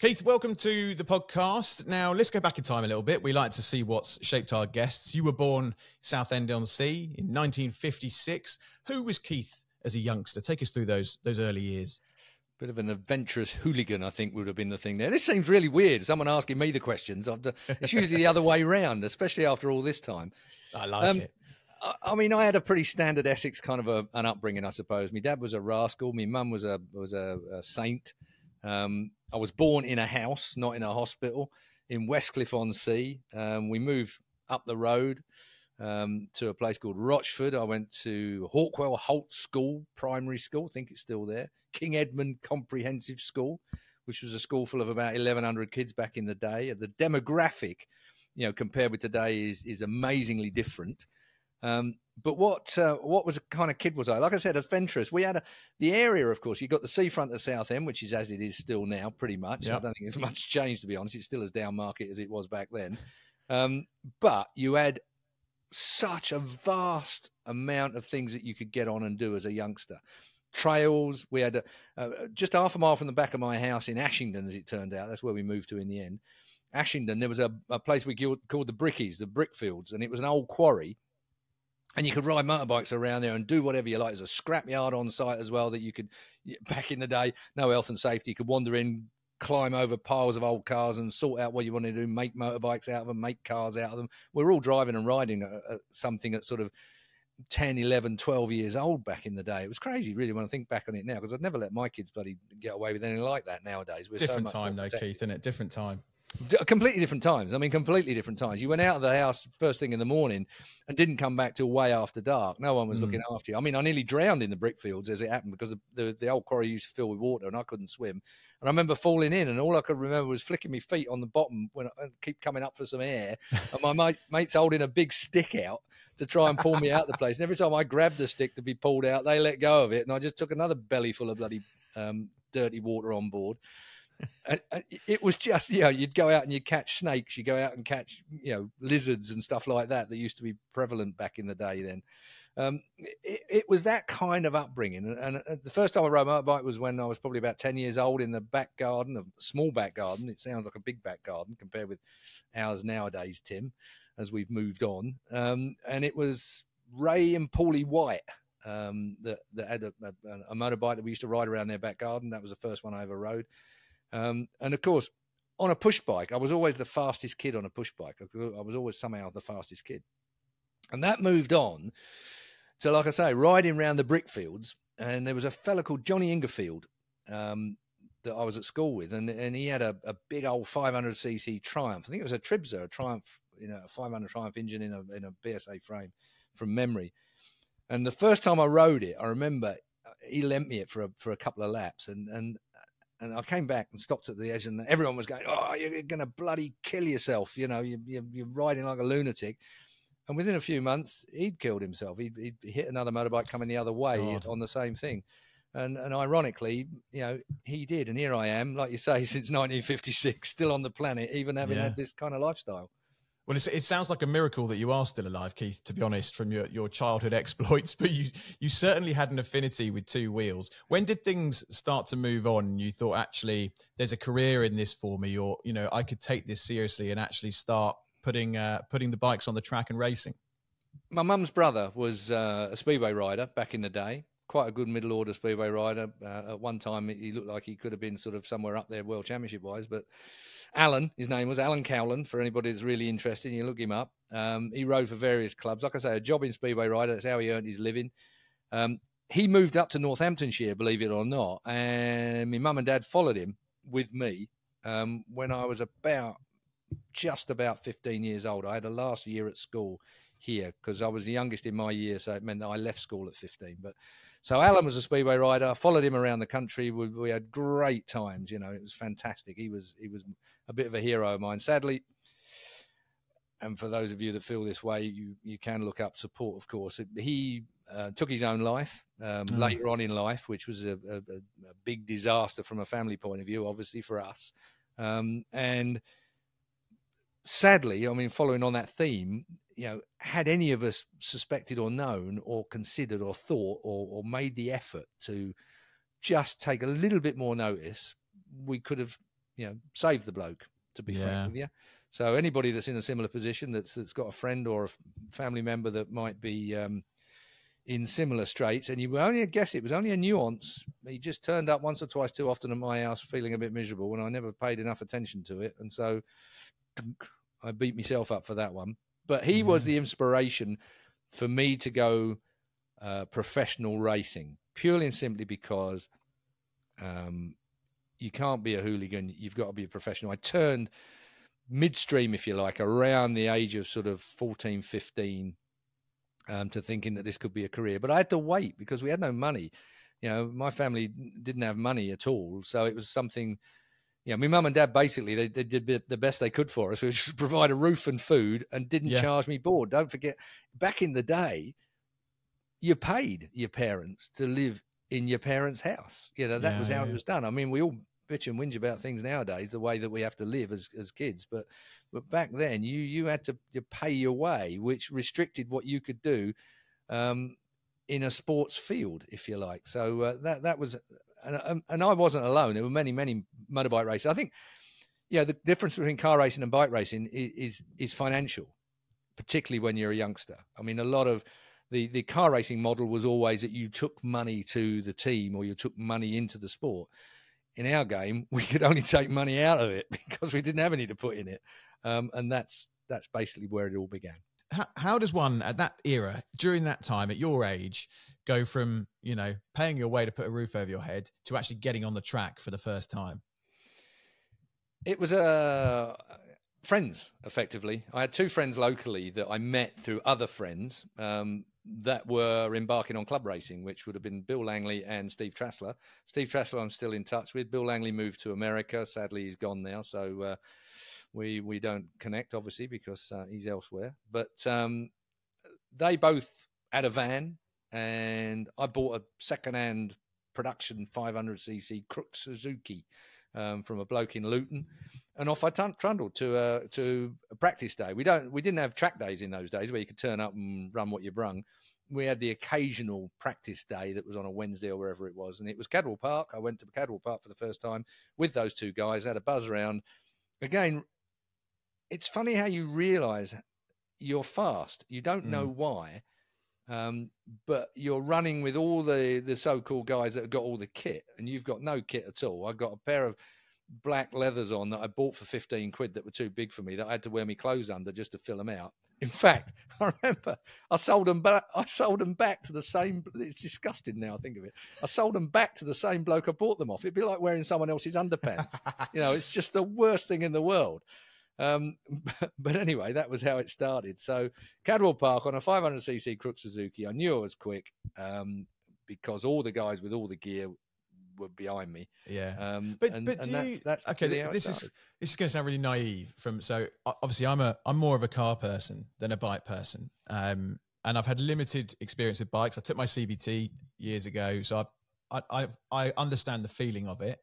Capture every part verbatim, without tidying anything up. Keith, welcome to the podcast. Now, let's go back in time a little bit. We like to see what's shaped our guests. You were born Southend-on-Sea in nineteen fifty-six. Who was Keith as a youngster? Take us through those, those early years. Bit of an adventurous hooligan, I think, would have been the thing there. This seems really weird, someone asking me the questions. After, it's usually the other way round, especially after all this time. I like um, it. I, I mean, I had a pretty standard Essex kind of a, an upbringing, I suppose. My dad was a rascal. My mum was a was a, a saint. Um, I was born in a house, not in a hospital, in Westcliff-on-Sea. Um, we moved up the road um, to a place called Rochford. I went to Hawkwell Holt School, primary school. I think it's still there. King Edmund Comprehensive School, which was a school full of about eleven hundred kids back in the day. The demographic, you know, compared with today is, is amazingly different. Um, but what uh, what was the kind of kid was I? Like I said, adventurous. We had a, the area, of course, you've got the seafront at Southend, which is as it is still now, pretty much. Yep. I don't think there's much change, to be honest. It's still as down market as it was back then. Um, but you had such a vast amount of things that you could get on and do as a youngster. Trails. We had a, a, just half a mile from the back of my house in Ashington, as it turned out. That's where we moved to in the end. Ashington, there was a, a place we called the Brickies, the Brickfields, and it was an old quarry. And you could ride motorbikes around there and do whatever you like. There's a scrapyard on site as well that you could, back in the day, no health and safety. You could wander in, climb over piles of old cars and sort out what you wanted to do, make motorbikes out of them, make cars out of them. We were all driving and riding a, a, something at sort of ten, eleven, twelve years old back in the day. It was crazy, really, when I think back on it now, because I'd never let my kids bloody get away with anything like that nowadays. We're different so time, though, Keith, isn't it? Different time. D completely different times. I mean, completely different times. You went out of the house first thing in the morning and didn't come back till way after dark. No one was mm. looking after you. I mean, I nearly drowned in the Brickfields as it happened, because the, the, the old quarry used to fill with water and I couldn't swim. And I remember falling in, and all I could remember was flicking my feet on the bottom when I keep coming up for some air. And my mate, mate's holding a big stick out to try and pull me out of the place. And every time I grabbed the stick to be pulled out, they let go of it. And I just took another belly full of bloody um, dirty water on board. And it was just, you know, you'd go out and you'd catch snakes. You go out and catch, you know, lizards and stuff like that that used to be prevalent back in the day then. Um, it, it was that kind of upbringing. And, and the first time I rode a motorbike was when I was probably about ten years old in the back garden, a small back garden. It sounds like a big back garden compared with ours nowadays, Tim, as we've moved on. Um, and it was Ray and Paulie White um, that, that had a, a, a motorbike that we used to ride around their back garden. That was the first one I ever rode. Um, and of course, on a push bike, I was always the fastest kid on a push bike. I was always somehow the fastest kid. And that moved on to, like I say, riding around the Brickfields. And there was a fella called Johnny Ingerfield um, that I was at school with. And, and he had a, a big old five hundred c c Triumph. I think it was a Tribzer, a Triumph, you know, a five hundred Triumph engine in a, in a B S A frame, from memory. And the first time I rode it, I remember he lent me it for a, for a couple of laps. And, and, And I came back and stopped at the edge, and everyone was going, "Oh, you're going to bloody kill yourself. You know, you, you, you're riding like a lunatic." And within a few months, he'd killed himself. He'd, he'd hit another motorbike coming the other way God. on the same thing. And, and ironically, you know, he did. And here I am, like you say, since nineteen fifty-six, still on the planet, even having yeah. had this kind of lifestyle. Well, it's, it sounds like a miracle that you are still alive, Keith, to be honest, from your, your childhood exploits. But you, you certainly had an affinity with two wheels. When did things start to move on and you thought, actually, there's a career in this for me, or, you know, I could take this seriously and actually start putting, uh, putting the bikes on the track and racing? My mum's brother was uh, a speedway rider back in the day, quite a good middle-order speedway rider. Uh, at one time, he looked like he could have been sort of somewhere up there world championship-wise, but... Alan, his name was Alan Cowland, for anybody that's really interested, you look him up. Um, he rode for various clubs. Like I say, a job in speedway rider, that's how he earned his living. Um, he moved up to Northamptonshire, believe it or not, and my mum and dad followed him with me um, when I was about, just about fifteen years old. I had a last year at school here because I was the youngest in my year, so it meant that I left school at fifteen. But so Alan was a speedway rider. I followed him around the country. We, we had great times. You know, it was fantastic. He was he was a bit of a hero of mine. Sadly, and for those of you that feel this way, you you can look up support, of course. He uh, took his own life um, mm. later on in life, which was a, a, a big disaster from a family point of view, obviously, for us. Um, and sadly, I mean, following on that theme, you know, had any of us suspected or known or considered or thought or, or made the effort to just take a little bit more notice, we could have you know, save the bloke, to be yeah. frank with you. So anybody that's in a similar position, that's that's got a friend or a family member that might be um, in similar straits, and you were only a guess, it was only a nuance. He just turned up once or twice too often at my house feeling a bit miserable, and I never paid enough attention to it. And so I beat myself up for that one. But he yeah. was the inspiration for me to go uh, professional racing, purely and simply because um, you can't be a hooligan. You've got to be a professional. I turned midstream, if you like, around the age of sort of fourteen, fifteen, um, to thinking that this could be a career. But I had to wait because we had no money. You know, my family didn't have money at all. So it was something... Yeah, my mum and dad, basically, they, they did the best they could for us, which was provide a roof and food, and didn't yeah. charge me board. Don't forget, back in the day, you paid your parents to live in your parents' house. You know, that yeah, was how yeah. it was done. I mean, we all bitch and whinge about things nowadays, the way that we have to live as, as kids. But but back then, you you had to you pay your way, which restricted what you could do um, in a sports field, if you like. So uh, that that was... And, and I wasn't alone. There were many, many motorbike races. I think, yeah, the difference between car racing and bike racing is, is is financial, particularly when you're a youngster. I mean, a lot of the, the car racing model was always that you took money to the team or you took money into the sport. In our game, we could only take money out of it because we didn't have any to put in it. Um, and that's that's basically where it all began. How, how does one at that era, during that time, at your age, go from, you know, paying your way to put a roof over your head to actually getting on the track for the first time? It was uh, friends, effectively. I had two friends locally that I met through other friends um, that were embarking on club racing, which would have been Bill Langley and Steve Trassler. Steve Trassler I'm still in touch with. Bill Langley moved to America. Sadly, he's gone now, so... Uh, We we don't connect, obviously, because uh, he's elsewhere. But um, they both had a van, and I bought a second-hand production five hundred c c Crook Suzuki um, from a bloke in Luton, and off I trundled to a to a practice day. We don't we didn't have track days in those days where you could turn up and run what you brung. We had the occasional practice day that was on a Wednesday or wherever it was, and it was Cadwell Park. I went to Cadwell Park for the first time with those two guys. Had a buzz around again. It's funny how you realize you're fast. You don't know mm. why, um, but you're running with all the, the so-called guys that have got all the kit, and you've got no kit at all. I've got a pair of black leathers on that I bought for fifteen quid that were too big for me, that I had to wear my clothes under just to fill them out. In fact, I remember I sold them back. I sold them back to the same. It's disgusting now. I think of it. I sold them back to the same bloke I bought them off. It'd be like wearing someone else's underpants. You know, it's just the worst thing in the world. Um, but, but anyway, that was how it started. So Cadwell Park on a five hundred c c Crook Suzuki. I knew I was quick um, because all the guys with all the gear were behind me. Yeah. Um, but and, but do and that's, you, that's okay? This is this is going to sound really naive. From so obviously I'm a I'm more of a car person than a bike person, um, and I've had limited experience with bikes. I took my C B T years ago, so I've I I've, I understand the feeling of it.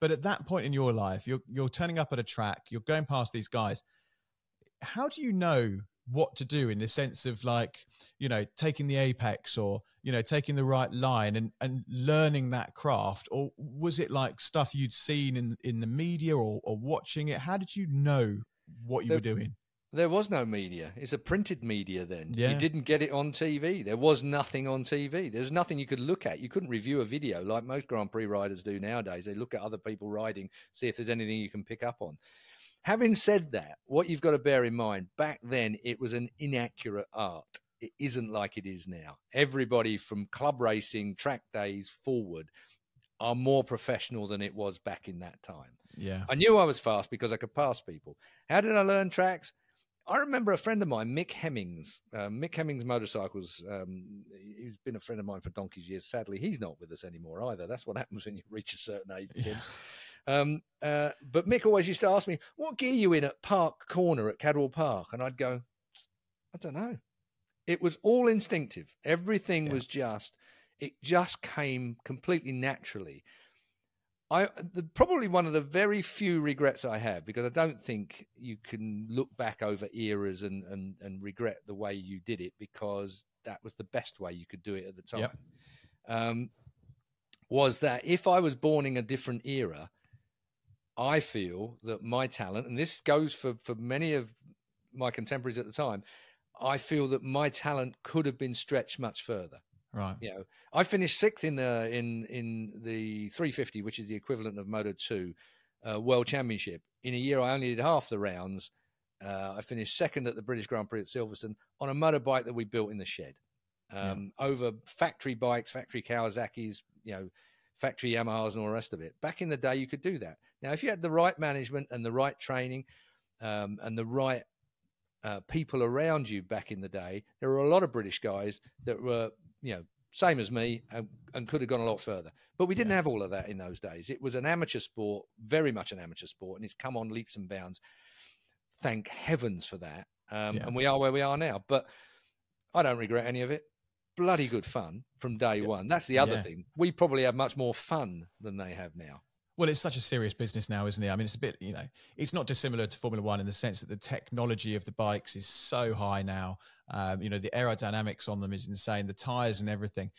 But at that point in your life, you're, you're turning up at a track, you're going past these guys. How do you know what to do in the sense of, like, you know, taking the apex or, you know, taking the right line and, and learning that craft? Or was it like stuff you'd seen in, in the media or, or watching it? How did you know what you there, were doing? There was no media. It's a printed media then. Yeah. You didn't get it on T V. There was nothing on T V. There's nothing you could look at. You couldn't review a video like most Grand Prix riders do nowadays. They look at other people riding, see if there's anything you can pick up on. Having said that, what you've got to bear in mind, back then it was an inaccurate art. It isn't like it is now. Everybody from club racing, track days forward are more professional than it was back in that time. Yeah. I knew I was fast because I could pass people. How did I learn tracks? I remember a friend of mine, Mick Hemmings, uh, Mick Hemmings Motorcycles. Um, he's been a friend of mine for donkey's years. Sadly, he's not with us anymore either. That's what happens when you reach a certain age. Yeah. Um, uh, but Mick always used to ask me, what gear are you in at Park Corner at Cadwell Park? And I'd go, I don't know. It was all instinctive. Everything yeah. was just, it just came completely naturally. I the, probably one of the very few regrets I have, because I don't think you can look back over eras and, and, and regret the way you did it, because that was the best way you could do it at the time, yep. um, was that if I was born in a different era, I feel that my talent, and this goes for, for many of my contemporaries at the time, I feel that my talent could have been stretched much further. Right. You know, I finished sixth in the, in, in the three fifty, which is the equivalent of Moto two uh, World Championship. In a year, I only did half the rounds. Uh, I finished second at the British Grand Prix at Silverstone on a motorbike that we built in the shed. Um, yeah. Over factory bikes, factory Kawasaki's, you know, factory Yamahas and all the rest of it. Back in the day, you could do that. Now, if you had the right management and the right training um, and the right uh, people around you back in the day, there were a lot of British guys that were, you know, same as me and, and could have gone a lot further. But we didn't yeah. have all of that in those days. It was an amateur sport, very much an amateur sport, and it's come on leaps and bounds. Thank heavens for that. Um, yeah. And we are where we are now. But I don't regret any of it. Bloody good fun from day yeah. one. That's the other yeah. thing. We probably have much more fun than they have now. Well, it's such a serious business now, isn't it? I mean, it's a bit, you know, it's not dissimilar to Formula One in the sense that the technology of the bikes is so high now. Um, you know, the aerodynamics on them is insane, the tyres and everything.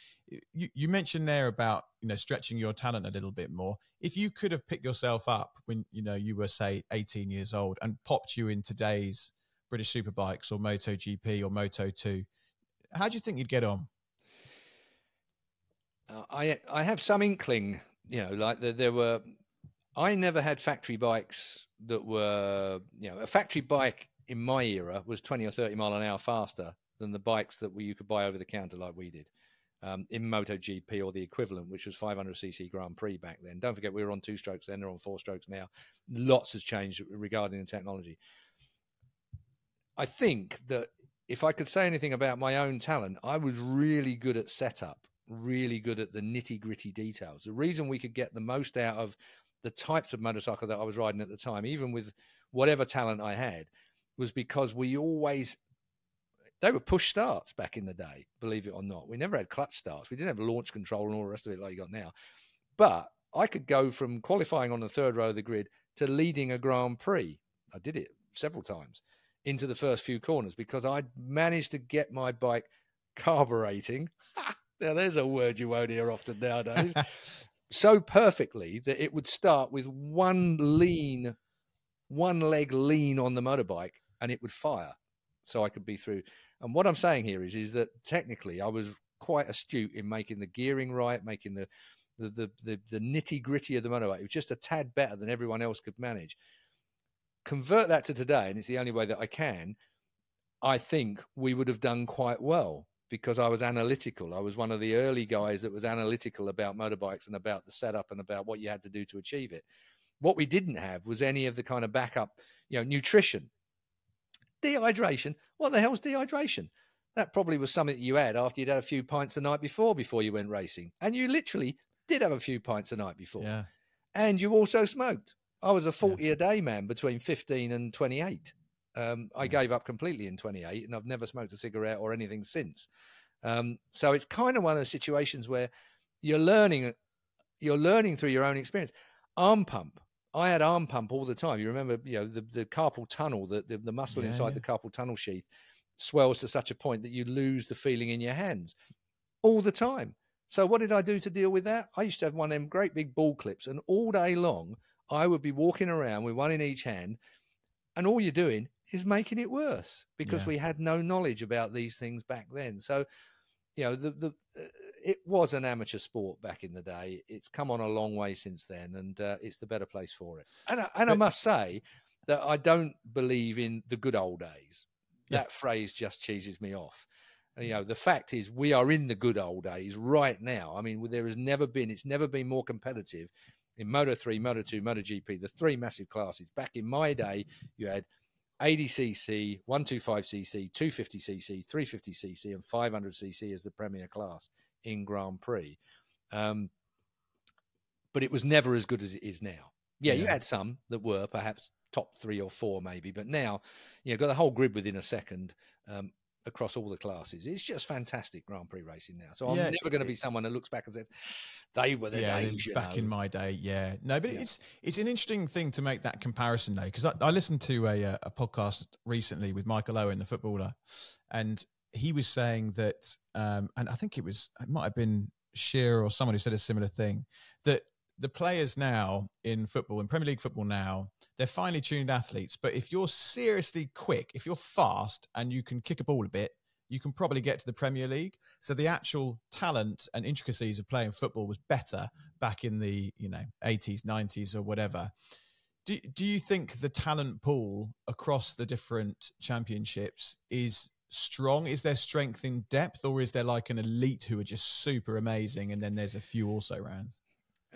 You, you mentioned there about, you know, stretching your talent a little bit more. If you could have picked yourself up when, you know, you were, say, eighteen years old and popped you in today's British Superbikes or MotoGP or Moto two, how do you think you'd get on? Uh, I, I have some inkling. You know, like the, there were, I never had factory bikes that were, you know, a factory bike in my era was twenty or thirty mile an hour faster than the bikes that we, you could buy over the counter like we did um, in MotoGP or the equivalent, which was five hundred c c Grand Prix back then. Don't forget, we were on two strokes then, they're on four strokes now. Lots has changed regarding the technology. I think that if I could say anything about my own talent, I was really good at setup. Really good at the nitty-gritty details. The reason we could get the most out of the types of motorcycle that I was riding at the time, even with whatever talent I had, was because we always, they were push starts back in the day, believe it or not. We never had clutch starts. We didn't have launch control and all the rest of it like you got now. But I could go from qualifying on the third row of the grid to leading a Grand Prix. I did it several times into the first few corners because I managed to get my bike carbureting. Now, there's a word you won't hear often nowadays. So perfectly that it would start with one lean, one leg lean on the motorbike and it would fire. So I could be through. And what I'm saying here is, is that technically I was quite astute in making the gearing right, making the, the, the, the, the nitty gritty of the motorbike. It was just a tad better than everyone else could manage. Convert that to today, and it's the only way that I can, I think we would have done quite well. Because I was analytical. I was one of the early guys that was analytical about motorbikes and about the setup and about what you had to do to achieve it. What we didn't have was any of the kind of backup, you know, nutrition, dehydration. What the hell's dehydration? That probably was something that you had after you'd had a few pints the night before, before you went racing. And you literally did have a few pints the night before. Yeah. And you also smoked. I was a forty yeah. a day man between fifteen and twenty-eight. Um, I gave up completely in twenty-eight and I've never smoked a cigarette or anything since. Um, so it's kind of one of those situations where you're learning, you're learning through your own experience. Arm pump. I had arm pump all the time. You remember, you know, the, the carpal tunnel, the, the, the muscle yeah, inside yeah. the carpal tunnel sheath swells to such a point that you lose the feeling in your hands all the time. So what did I do to deal with that? I used to have one of them great big ball clips and all day long I would be walking around with one in each hand. And all you're doing is making it worse because yeah. we had no knowledge about these things back then. So, you know, the, the, uh, it was an amateur sport back in the day. It's come on a long way since then, and uh, it's the better place for it. And, I, and but, I must say that I don't believe in the good old days. Yeah. That phrase just cheeses me off. You know, the fact is we are in the good old days right now. I mean, there has never been, it's never been more competitive in Moto three, Moto two, MotoGP, the three massive classes. Back in my day, you had eighty c c, one twenty-five c c, two fifty c c, three fifty c c, and five hundred c c as the premier class in Grand Prix. Um, but it was never as good as it is now. Yeah, yeah, you had some that were perhaps top three or four maybe, but now you've got the whole grid within a second um, across all the classes. It's just fantastic Grand Prix racing now. So I'm yeah, never going to be someone that looks back and says, they were the yeah, days, back know. in my day. Yeah, no, but yeah. it's it's an interesting thing to make that comparison though, because I, I listened to a a podcast recently with Michael Owen, the footballer, and he was saying that, um, and I think it was it might have been Shearer or someone who said a similar thing, that the players now in football, in Premier League football now, they're finely tuned athletes. But if you're seriously quick, if you're fast and you can kick a ball a bit, you can probably get to the Premier League. So the actual talent and intricacies of playing football was better back in the, you know, eighties, nineties or whatever. Do, do you think the talent pool across the different championships is strong? Is there strength in depth, or is there like an elite who are just super amazing and then there's a few also rounds?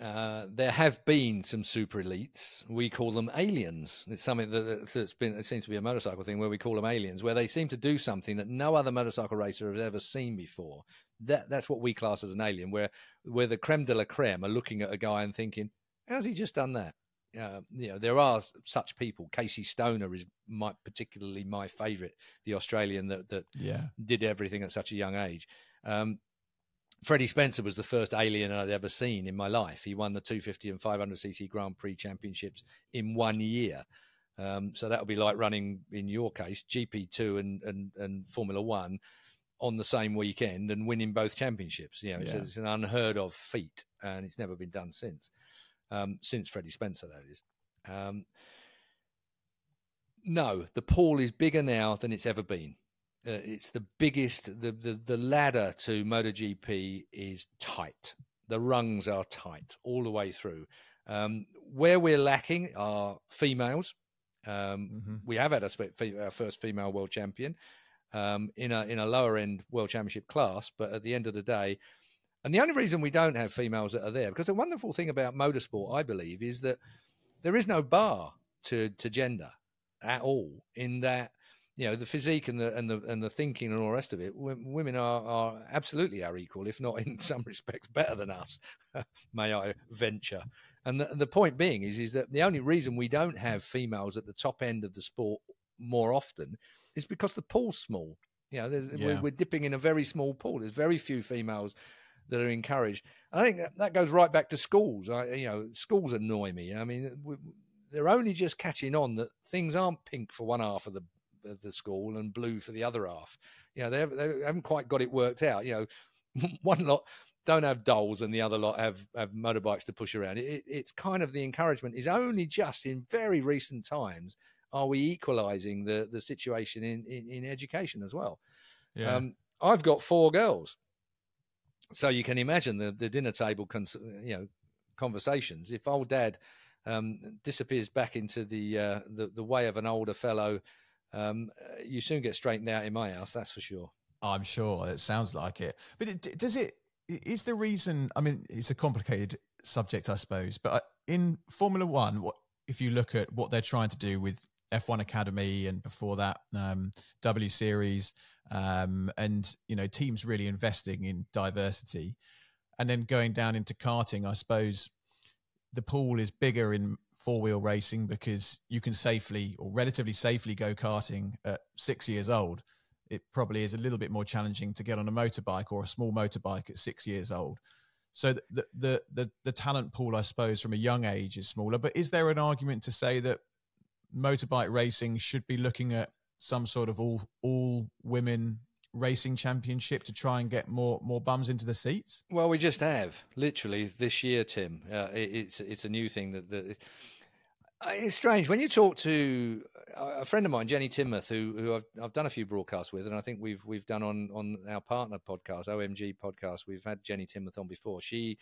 Uh, there have been some super elites. We call them aliens. It's something that it's been, it seems to be a motorcycle thing where we call them aliens, where they seem to do something that no other motorcycle racer has ever seen before. That, that's what we class as an alien, where, where the creme de la creme are looking at a guy and thinking, how's he just done that? Uh, you know, there are such people. Casey Stoner is my, particularly my favourite, the Australian that, that yeah. did everything at such a young age. Um, Freddie Spencer was the first alien I'd ever seen in my life. He won the two fifty and five hundred c c Grand Prix championships in one year. Um, so that would be like running, in your case, G P two and, and, and Formula One on the same weekend and winning both championships. You know, it's, yeah. it's an unheard of feat, and it's never been done since. Um, since Freddie Spencer, that is. Um, no, the pool is bigger now than it's ever been. Uh, it's the biggest, the, the, the ladder to MotoGP is tight. The rungs are tight all the way through. Um, where we're lacking are females. Um, mm-hmm. We have had a, our first female world champion um, in a, in a lower end world championship class. But at the end of the day, and the only reason we don't have females that are there, because the wonderful thing about motorsport, I believe, is that there is no bar to, to gender at all, in that, you know, the physique and the and the and the thinking and all the rest of it, women are, are absolutely our equal, if not in some respects better than us, may I venture. And the, the point being is is that the only reason we don't have females at the top end of the sport more often is because the pool's small. You know, there's, yeah. we're, we're dipping in a very small pool. There's very few females that are encouraged. I think that goes right back to schools. I, you know, schools annoy me. I mean, we, they're only just catching on that things aren't pink for one half of the the school and blue for the other half. You know, they, they haven't quite got it worked out. You know, one lot don't have dolls and the other lot have, have motorbikes to push around. It, it's kind of, the encouragement is only just in very recent times are we equalizing the, the situation in, in, in education as well. Yeah. Um, I've got four girls. So you can imagine the, the dinner table cons you know, conversations. If old dad um, disappears back into the, uh, the the way of an older fellow, um, you soon get straightened out in my house, that's for sure. I'm sure. It sounds like it. But it, does it, is the reason, I mean, it's a complicated subject, I suppose, but in Formula One, what, if you look at what they're trying to do with F one Academy and before that, um, W series, um, and, you know, teams really investing in diversity, and then going down into karting, I suppose the pool is bigger in four wheel racing because you can safely or relatively safely go karting at six years old. It probably is a little bit more challenging to get on a motorbike or a small motorbike at six years old. So the, the, the, the talent pool, I suppose, from a young age is smaller, but is there an argument to say that motorbike racing should be looking at some sort of all all women racing championship to try and get more more bums into the seats? Well, we just have literally this year, Tim. Uh, it, it's it's a new thing that, that it's strange when you talk to a friend of mine, Jenny Timms, who who I've I've done a few broadcasts with, and I think we've we've done on on our partner podcast, O M G podcast. We've had Jenny Timms on before. She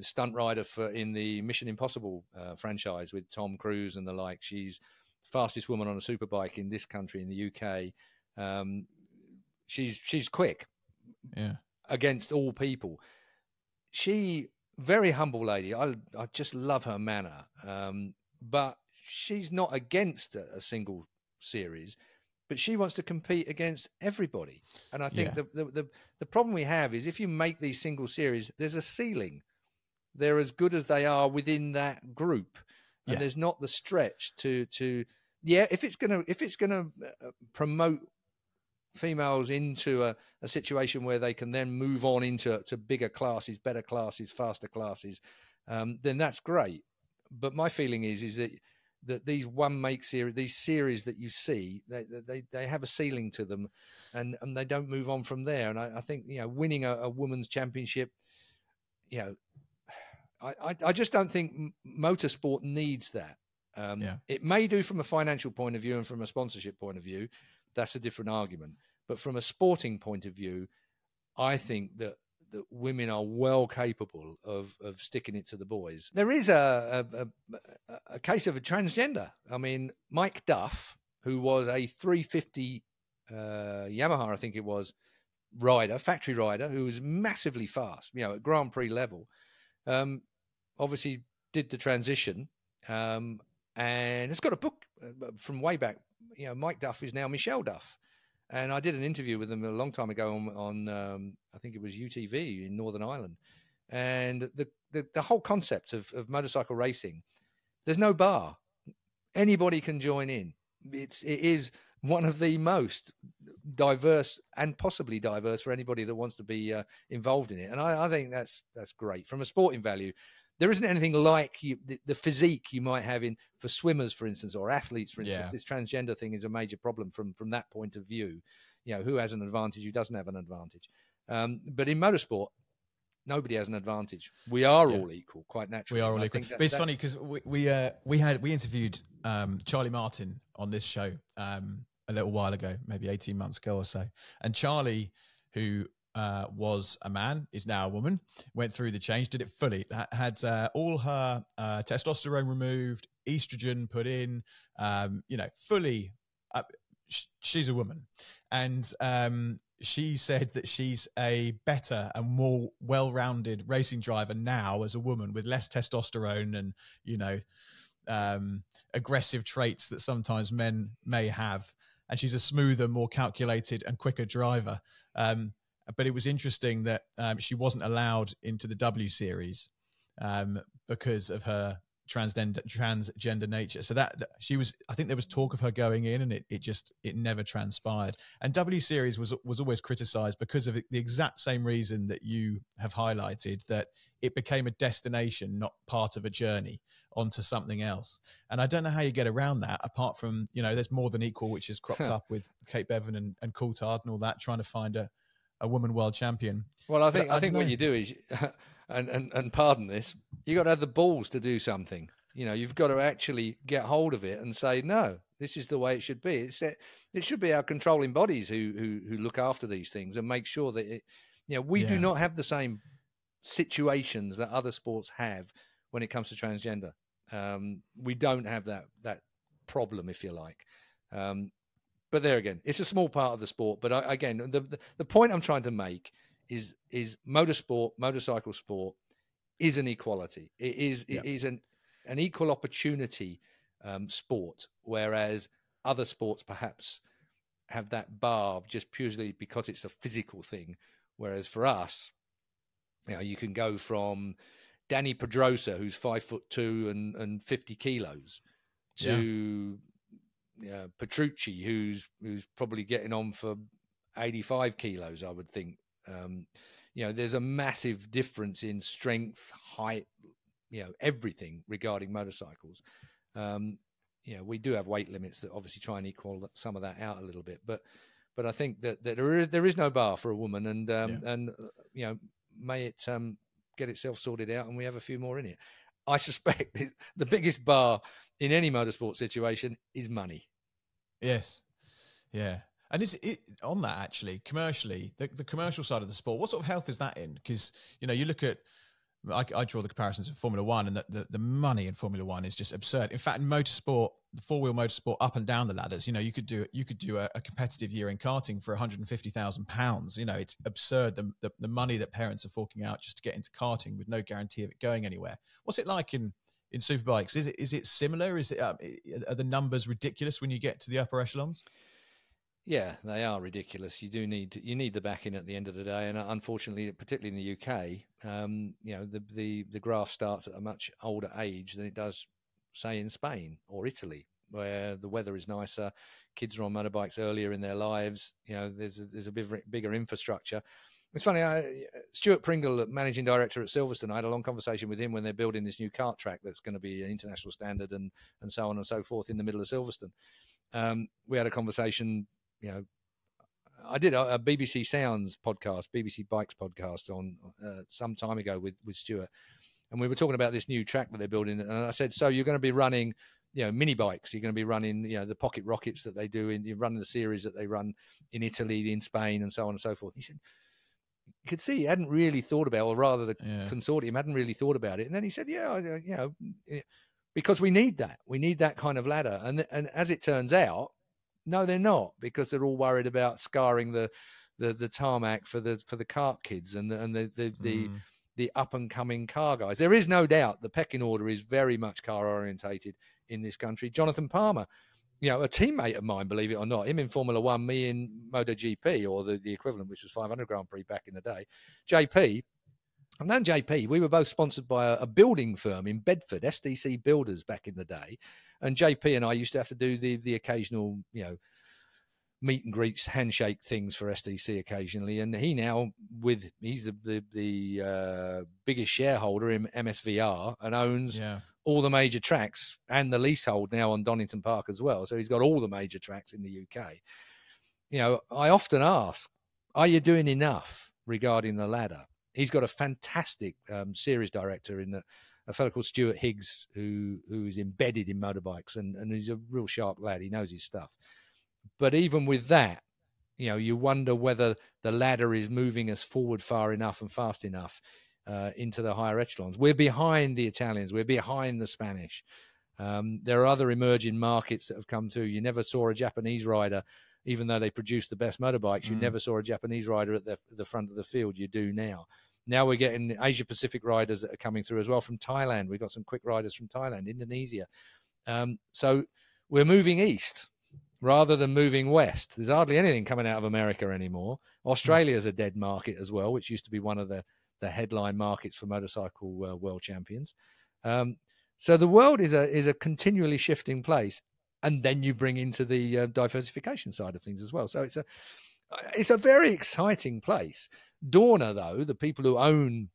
stunt rider for in the Mission Impossible uh, franchise with Tom Cruise and the like. She's the fastest woman on a superbike in this country, in the U K. Um, she's she's quick, yeah, against all people. She, very humble lady. I I just love her manner. Um, but she's not against a, a single series, but she wants to compete against everybody. And I think yeah. the, the the the problem we have is if you make these single series, there's a ceiling. They're as good as they are within that group, and yeah. there's not the stretch to to yeah. If it's gonna if it's gonna promote females into a, a situation where they can then move on into to bigger classes, better classes, faster classes, um, then that's great. But my feeling is is that that these one make series, these series that you see, they they they have a ceiling to them, and and they don't move on from there. And I, I think you know winning a, a women's championship, you know. I, I just don't think motorsport needs that. Um, yeah. It may do from a financial point of view and from a sponsorship point of view. That's a different argument. But from a sporting point of view, I think that, that women are well capable of, of sticking it to the boys. There is a, a, a, a case of a transgender. I mean, Mike Duff, who was a three fifty uh, Yamaha, I think it was, rider, factory rider, who was massively fast, you know, at Grand Prix level, um, obviously did the transition. Um, and it's got a book from way back. You know, Mike Duff is now Michelle Duff. And I did an interview with them a long time ago on, on um, I think it was U T V in Northern Ireland. And the, the, the whole concept of, of motorcycle racing, there's no bar. Anybody can join in. It's, it is one of the most diverse and possibly diverse for anybody that wants to be uh, involved in it. And I, I think that's, that's great. From a sporting value, there isn't anything like you, the, the physique you might have in for swimmers, for instance, or athletes, for instance. Yeah. This transgender thing is a major problem from, from that point of view. You know, who has an advantage, who doesn't have an advantage. Um, but in motorsport, nobody has an advantage. We are yeah. all equal, quite naturally. We are all equal. That, but it's that... funny because we we, uh, we had we interviewed um, Charlie Martin on this show um, a little while ago, maybe eighteen months ago or so. And Charlie, who uh, was a man, is now a woman. Went through the change, did it fully. Had uh, all her uh, testosterone removed, estrogen put in. Um, you know, fully. Uh, sh she's a woman, and. Um, She said that she's a better and more well-rounded racing driver now as a woman, with less testosterone and, you know, um, aggressive traits that sometimes men may have. And she's a smoother, more calculated and quicker driver. Um, but it was interesting that um, she wasn't allowed into the W series um, because of her transgender transgender nature. So that, that she was, I think there was talk of her going in, and it, it just, it never transpired. And W series was was always criticized because of the exact same reason that you have highlighted, that it became a destination, not part of a journey onto something else. And I don't know how you get around that, apart from, you know, there's More Than Equal, which has cropped up with Kate Bevan and, and Coulthard and all that, trying to find a, a woman world champion. Well, I think, but I, I think know. what you do is, and, and, and pardon this, you got to have the balls to do something. You know, you've got to actually get hold of it and say, no, this is the way it should be. It's, it should be our controlling bodies who, who, who look after these things and make sure that it, you know, we yeah. do not have the same situations that other sports have when it comes to transgender. Um, we don't have that, that problem, if you like. Um, but there again, it's a small part of the sport. But I, again, the, the, the point I'm trying to make is, is motorsport, motorcycle sport, is an equality. It is, it yep. is an, an equal opportunity um, sport, whereas other sports perhaps have that bar just purely because it's a physical thing. Whereas for us, you know, you can go from Danny Pedrosa, who's five foot two and, and fifty kilos, to yeah. uh, Petrucci, who's, who's probably getting on for eighty-five kilos, I would think. Um, You know, there's a massive difference in strength, height, you know, everything regarding motorcycles. Um, you know, we do have weight limits that obviously try and equal some of that out a little bit. But but I think that, that there is, there is no bar for a woman. And, um, yeah. and you know, may it um, get itself sorted out, and we have a few more in it. I suspect the biggest bar in any motorsport situation is money. Yes. Yeah. And is it on that, actually, commercially, the, the commercial side of the sport, what sort of health is that in? Because, you know, you look at, I, I draw the comparisons of Formula One, and the, the, the money in Formula One is just absurd. In fact, in motorsport, the four-wheel motorsport, up and down the ladders, you know, you could do you could do a, a competitive year in karting for one hundred and fifty thousand pounds. You know, it's absurd, the, the, the money that parents are forking out just to get into karting with no guarantee of it going anywhere. What's it like in, in superbikes? Is it, is it similar? Is it, uh, are the numbers ridiculous when you get to the upper echelons? Yeah, they are ridiculous. You do need you need the backing at the end of the day, and unfortunately, particularly in the U K, um, you know, the, the the graph starts at a much older age than it does, say, in Spain or Italy, where the weather is nicer, kids are on motorbikes earlier in their lives. You know, there's a, there's a bit bigger infrastructure. It's funny, I, Stuart Pringle, managing director at Silverstone, I had a long conversation with him when they're building this new kart track that's going to be an international standard and and so on and so forth in the middle of Silverstone. Um, we had a conversation. You know, I did a, a B B C Sounds podcast, B B C Bikes podcast on uh, some time ago with, with Stuart. And we were talking about this new track that they're building. And I said, so you're going to be running, you know, mini bikes. You're going to be running, you know, the pocket rockets that they do. In, you're running the series that they run in Italy, in Spain, and so on and so forth. He said, you could see he hadn't really thought about, or rather the yeah. consortium hadn't really thought about it. And then he said, yeah, you know, because we need that. We need that kind of ladder. And and as it turns out, no, they're not, because they're all worried about scarring the, the, the tarmac for the, for the kart kids and the, and the, the, mm. the, the up and coming car guys. There is no doubt the pecking order is very much car orientated in this country. Jonathan Palmer, you know, a teammate of mine, believe it or not, him in Formula One, me in MotoGP, or the, the equivalent, which was five hundred Grand Prix back in the day. J P, I've known J P. We were both sponsored by a, a building firm in Bedford, S D C Builders, back in the day. And J P and I used to have to do the, the occasional, you know, meet and greets, handshake things for S D C occasionally. And he now, with he's the the, the uh, biggest shareholder in M S V R and owns yeah. all the major tracks and the leasehold now on Donington Park as well. So he's got all the major tracks in the U K. You know, I often ask, are you doing enough regarding the ladder? He's got a fantastic um, series director in the, a fellow called Stuart Higgs, who who is embedded in motorbikes, and, and he's a real sharp lad. He knows his stuff. But even with that, you know, you wonder whether the ladder is moving us forward far enough and fast enough uh, into the higher echelons. We're behind the Italians. We're behind the Spanish. Um, there are other emerging markets that have come through. You never saw a Japanese rider, even though they produced the best motorbikes. You mm. never saw a Japanese rider at the, the front of the field. You do now. Now we're getting Asia Pacific riders that are coming through as well from Thailand. We've got some quick riders from Thailand, Indonesia. Um, so we're moving east rather than moving west. There's hardly anything coming out of America anymore. Australia's a dead market as well, which used to be one of the, the headline markets for motorcycle uh, world champions. Um, so the world is a, is a continually shifting place. And then you bring into the uh, diversification side of things as well. So it's a, it's a very exciting place. Dorna, though, the people who own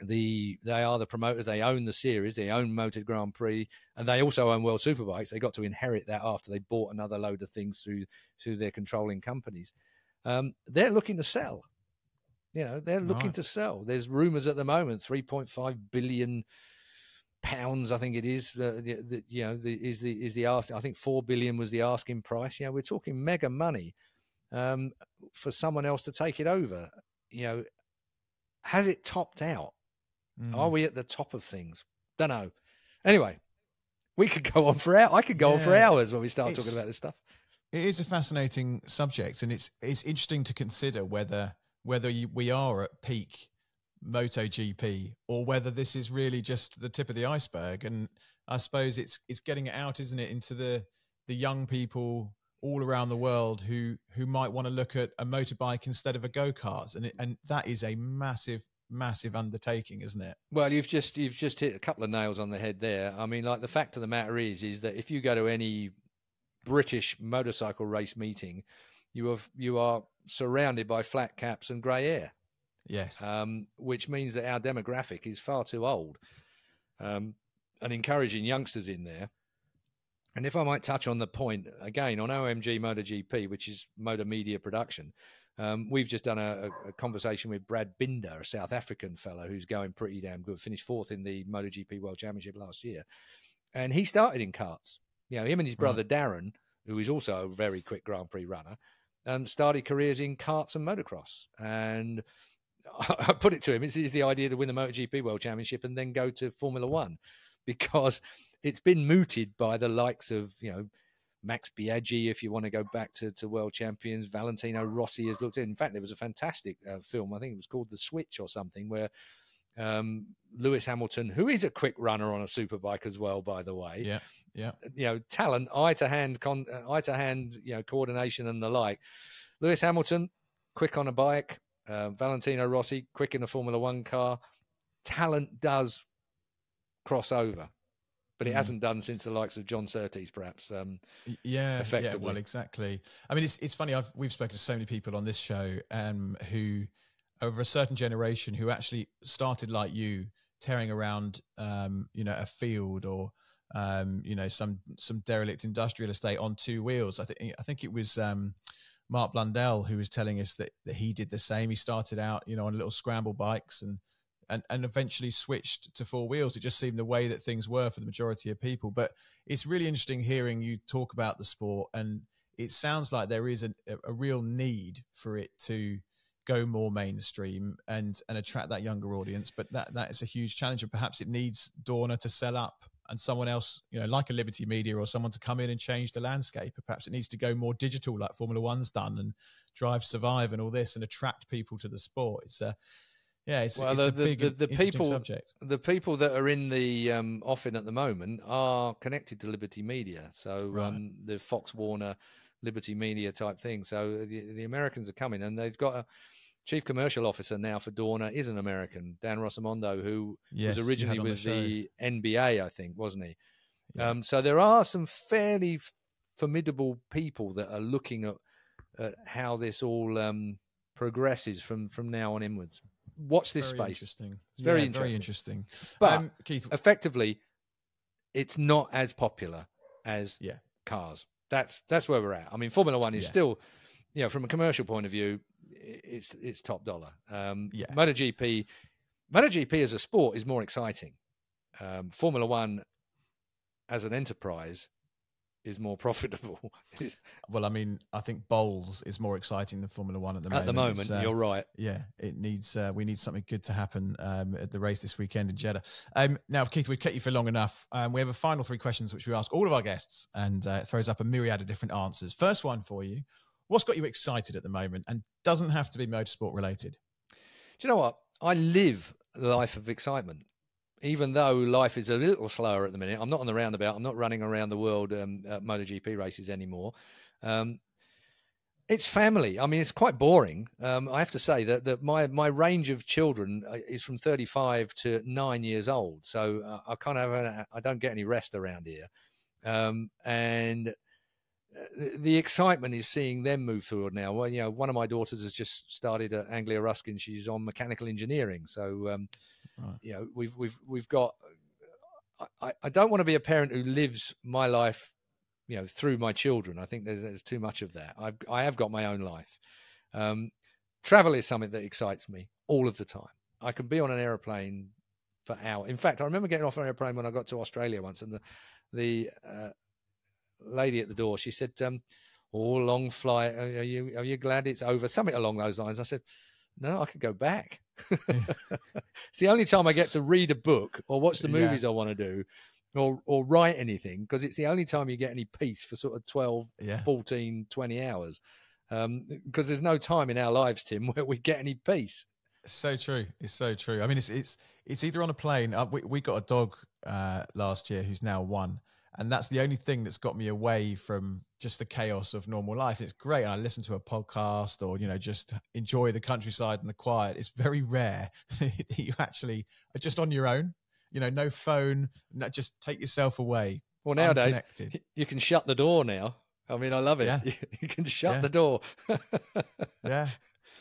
the, they are the promoters, they own the series, they own Motor Grand Prix, and they also own World Superbikes. They got to inherit that after they bought another load of things through, through their controlling companies. Um, they're looking to sell, you know, they're looking right. to sell. There's rumors at the moment, three point five billion pounds, I think it is, uh, the, the, you know, the, is the, is the ask, I think four billion was the asking price. You know, we're talking mega money. Um, for someone else to take it over, you know, has it topped out? Mm. Are we at the top of things? Don't know. Anyway, we could go on for hours. I could go yeah. on for hours when we start it's, talking about this stuff. It is a fascinating subject, and it's it's interesting to consider whether whether you, we are at peak MotoGP or whether this is really just the tip of the iceberg. And I suppose it's it's getting it out, isn't it, into the the young people all around the world who who might want to look at a motorbike instead of a go-kart, and it, and that is a massive massive undertaking, isn't it? Well, you've just you've just hit a couple of nails on the head there. I mean, like, the fact of the matter is is that if you go to any British motorcycle race meeting, you have you are surrounded by flat caps and grey hair. Yes. Um which means that our demographic is far too old, um and encouraging youngsters in there. And if I might touch on the point again on O M G MotoGP, which is Motor Media production, um, we've just done a, a conversation with Brad Binder, a South African fellow who's going pretty damn good, finished fourth in the MotoGP World Championship last year. And he started in karts. You know, him and his brother Darren, who is also a very quick Grand Prix runner, um, started careers in karts and motocross. And I, I put it to him, it's, it's the idea to win the MotoGP World Championship and then go to Formula One, because it's been mooted by the likes of, you know, Max Biaggi, if you want to go back to, to world champions. Valentino Rossi has looked in. In fact, there was a fantastic uh, film, I think it was called The Switch or something, where um, Lewis Hamilton, who is a quick runner on a superbike as well, by the way. Yeah, yeah. You know, talent, eye-to-hand, con eye-to-hand, you know, coordination and the like. Lewis Hamilton, quick on a bike. Uh, Valentino Rossi, quick in a Formula One car. Talent does cross over. But it hasn't done since the likes of John Surtees, perhaps. Um, yeah, effectively. Yeah, well, exactly. I mean, it's it's funny. I've we've spoken to so many people on this show um, who, over a certain generation, who actually started like you, tearing around, um, you know, a field or um, you know, some some derelict industrial estate on two wheels. I think I think it was um, Mark Blundell who was telling us that that he did the same. He started out, you know, on little scramble bikes and and, and eventually switched to four wheels. It just seemed the way that things were for the majority of people. But it's really interesting hearing you talk about the sport, and it sounds like there is a, a real need for it to go more mainstream and and attract that younger audience. But that that is a huge challenge, and perhaps it needs Dorna to sell up and someone else, you know, like a Liberty Media or someone to come in and change the landscape. Or perhaps it needs to go more digital, like Formula One's done, and Drive Survive and all this, and attract people to the sport. It's a yeah, it's, well, it's the, a big the, the, the people, subject. The people that are in the um, offing at the moment are connected to Liberty Media, so right. um, the Fox Warner Liberty Media type thing. So the, the Americans are coming, and they've got a chief commercial officer now for Dorna is an American, Dan Rossimondo, who yes, was originally with the, the N B A, I think, wasn't he? Yeah. Um, so there are some fairly formidable people that are looking at, at how this all um, progresses from, from now on inwards. Watch this very space. Interesting. It's very, yeah, interesting. very interesting. But um, Keith, effectively, it's not as popular as yeah. cars. That's that's where we're at. I mean, Formula One is yeah. still, you know, from a commercial point of view, it's it's top dollar. Um, yeah. MotoGP, MotoGP as a sport is more exciting. Um, Formula One as an enterprise is more profitable. Well, I mean, I think bowls is more exciting than Formula One at the moment. At the moment, uh, you're right. Yeah, it needs. Uh, we need something good to happen um, at the race this weekend in Jeddah. Um, now, Keith, we've kept you for long enough. Um, we have a final three questions which we ask all of our guests, and uh, it throws up a myriad of different answers. First one for you: what's got you excited at the moment, and doesn't have to be motorsport related? Do you know what? I live a life of excitement. Even though life is a little slower at the minute, I'm not on the roundabout. I'm not running around the world um, at MotoGP races anymore. Um, it's family. I mean, it's quite boring. Um, I have to say that, that my, my range of children is from thirty-five to nine years old. So I, I kind of have, I don't get any rest around here. Um, and the, the excitement is seeing them move forward now. Well, you know, one of my daughters has just started at Anglia Ruskin. She's on mechanical engineering. So, um, Right. You know, we've we've we've got. I, I don't want to be a parent who lives my life, you know, through my children. I think there's, there's too much of that. I've I have got my own life. Um, travel is something that excites me all of the time. I can be on an airplane for hours. In fact, I remember getting off an airplane when I got to Australia once, and the the uh, lady at the door, she said, um, "Oh, long flight. Are you are you glad it's over?" Something along those lines. I said, "No, I could go back." It's the only time I get to read a book or watch the movies yeah. I want to do or or write anything, because it's the only time you get any peace for sort of twelve, yeah. fourteen, twenty hours, um because there's no time in our lives, Tim, where we get any peace. So true. It's so true. I mean, it's it's it's either on a plane. Uh, we, we got a dog uh last year who's now one, and that's the only thing that's got me away from just the chaos of normal life. It's great. And I listen to a podcast or, you know, just enjoy the countryside and the quiet. It's very rare that you actually are just on your own, you know, no phone, no, just take yourself away. Well, nowadays you can shut the door now. I mean, I love it. Yeah. You can shut yeah. the door. yeah.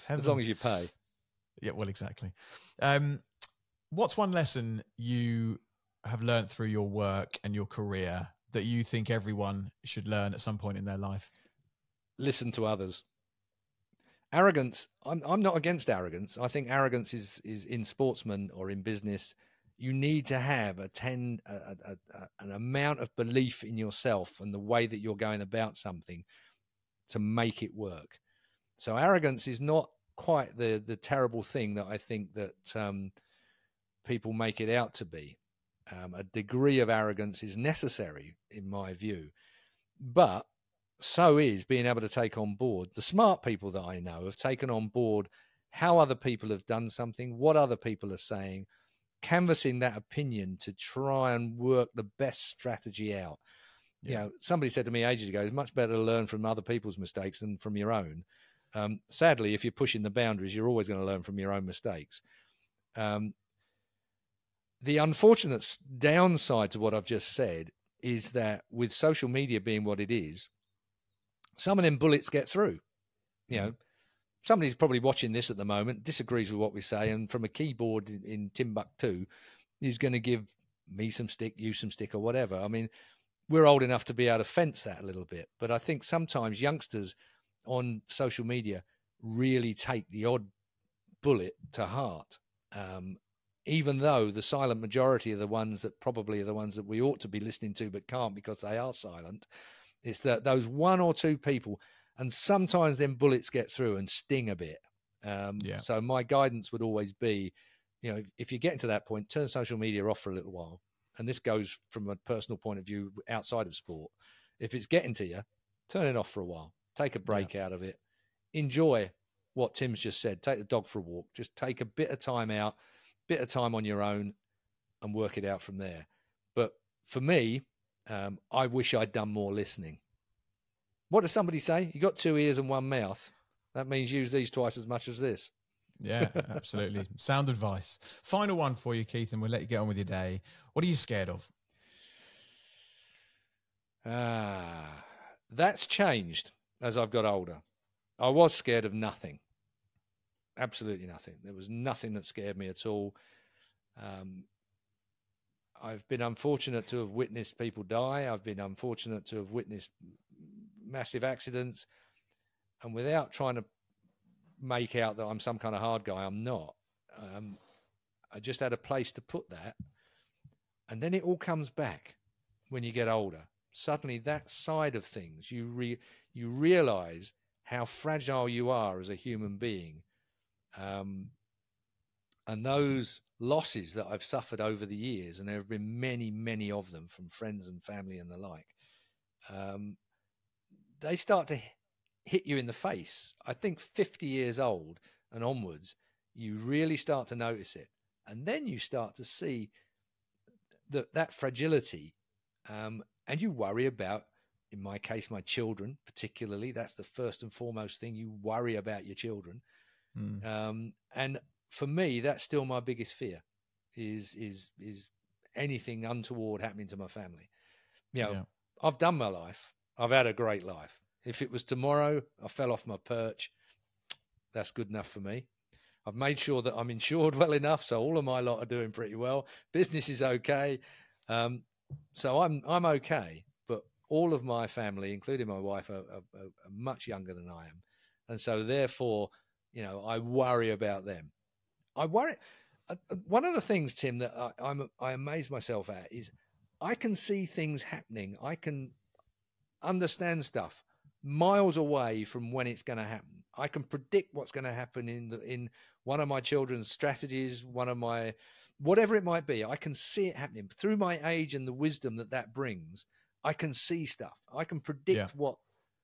Heaven. As long as you pay. Yeah. Well, exactly. Um, what's one lesson you have learned through your work and your career that you think everyone should learn at some point in their life? Listen to others. Arrogance. I'm, I'm not against arrogance. I think arrogance is, is in sportsmen or in business. You need to have a ten, a, a, a, an amount of belief in yourself and the way that you're going about something to make it work. So arrogance is not quite the, the terrible thing that I think that um, people make it out to be. Um, a degree of arrogance is necessary, in my view, but so is being able to take on board. The smart people that I know have taken on board how other people have done something, what other people are saying, canvassing that opinion to try and work the best strategy out. Yeah. You know, somebody said to me ages ago, it's much better to learn from other people's mistakes than from your own. Um, sadly, if you're pushing the boundaries, you're always going to learn from your own mistakes. Um, The unfortunate downside to what I've just said is that with social media being what it is, some of them bullets get through. You know, somebody's probably watching this at the moment, disagrees with what we say, and from a keyboard in, in Timbuktu is going to give me some stick, you some stick, or whatever. I mean, we're old enough to be able to fence that a little bit, but I think sometimes youngsters on social media really take the odd bullet to heart. Um, even though the silent majority are the ones that probably are the ones that we ought to be listening to but can't because they are silent, it's that those one or two people, and sometimes them bullets get through and sting a bit. Um, yeah. So my guidance would always be, you know, if, if you're getting to that point, turn social media off for a little while. And this goes from a personal point of view outside of sport. If it's getting to you, turn it off for a while. Take a break yeah. out of it. Enjoy what Tim's just said. Take the dog for a walk. Just take a bit of time out, bit of time on your own, and work it out from there. But for me, um, I wish I'd done more listening. What does somebody say? You got two ears and one mouth. That means use these twice as much as this. Yeah, absolutely. Sound advice. Final one for you, Keith, and we'll let you get on with your day. What are you scared of? Ah, that's changed as I've got older. I was scared of nothing. Absolutely nothing. There was nothing that scared me at all. Um, I've been unfortunate to have witnessed people die. I've been unfortunate to have witnessed massive accidents. And without trying to make out that I'm some kind of hard guy, I'm not. Um, I just had a place to put that. And then it all comes back when you get older. Suddenly that side of things, you re you realize how fragile you are as a human being. Um, and those losses that I've suffered over the years, and there have been many, many of them from friends and family and the like, um, they start to hit you in the face. I think fifty years old and onwards, you really start to notice it. And then you start to see that, that fragility, um, and you worry about, in my case, my children particularly. That's the first and foremost thing. You worry about your children. Mm. Um, and for me, that's still my biggest fear, is, is, is anything untoward happening to my family. You know, yeah. I've done my life. I've had a great life. If it was tomorrow, I fell off my perch, that's good enough for me. I've made sure that I'm insured well enough, so all of my lot are doing pretty well. Business is okay. Um, so I'm, I'm okay. But all of my family, including my wife, are, are, are much younger than I am. And so therefore, you know, I worry about them. I worry. Uh, one of the things, Tim, that I, I'm, I amaze myself at is I can see things happening. I can understand stuff miles away from when it's going to happen. I can predict what's going to happen in the, in one of my children's strategies, one of my, whatever it might be. I can see it happening through my age and the wisdom that that brings. I can see stuff. I can predict yeah. what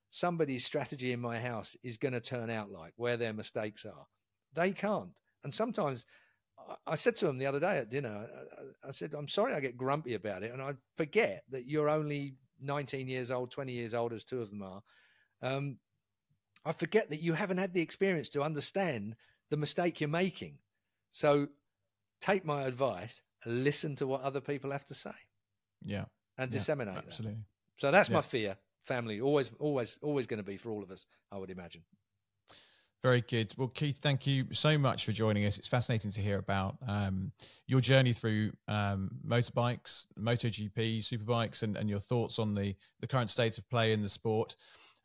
somebody's strategy in my house is going to turn out like, where their mistakes are. They can't. And sometimes I said to them the other day at dinner, I, I said, I'm sorry, I get grumpy about it. And I forget that you're only nineteen years old, twenty years old, as two of them are. Um, I forget that you haven't had the experience to understand the mistake you're making. So take my advice, listen to what other people have to say. Yeah. And yeah, disseminate absolutely. That. So that's yeah. my fear. Family, always, always, always going to be for all of us, I would imagine. Very good. Well, Keith, thank you so much for joining us. It's fascinating to hear about um, your journey through um, motorbikes, MotoGP, superbikes, and, and your thoughts on the, the current state of play in the sport.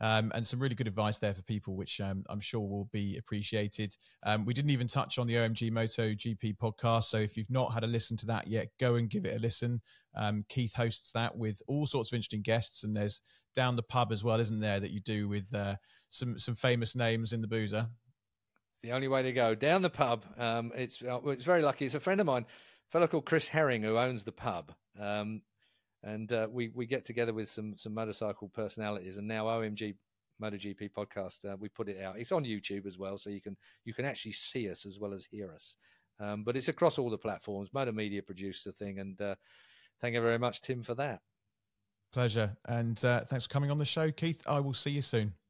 Um, and some really good advice there for people, which um, I'm sure will be appreciated. Um, we didn't even touch on the O M G MotoGP podcast. So if you've not had a listen to that yet, go and give it a listen. Um, Keith hosts that with all sorts of interesting guests. And there's Down the Pub as well, isn't there, that you do with uh, some, some famous names in the boozer. It's the only way to go. Down the Pub. Um, it's, uh, it's very lucky. It's a friend of mine, a fellow called Chris Herring, who owns the pub. Um, And uh, we, we get together with some some motorcycle personalities, and now O M G MotoGP podcast, uh, we put it out. It's on YouTube as well, so you can you can actually see us as well as hear us. Um, but it's across all the platforms. Motor Media produced the thing, and uh, thank you very much, Tim, for that. Pleasure, and uh, thanks for coming on the show, Keith. I will see you soon.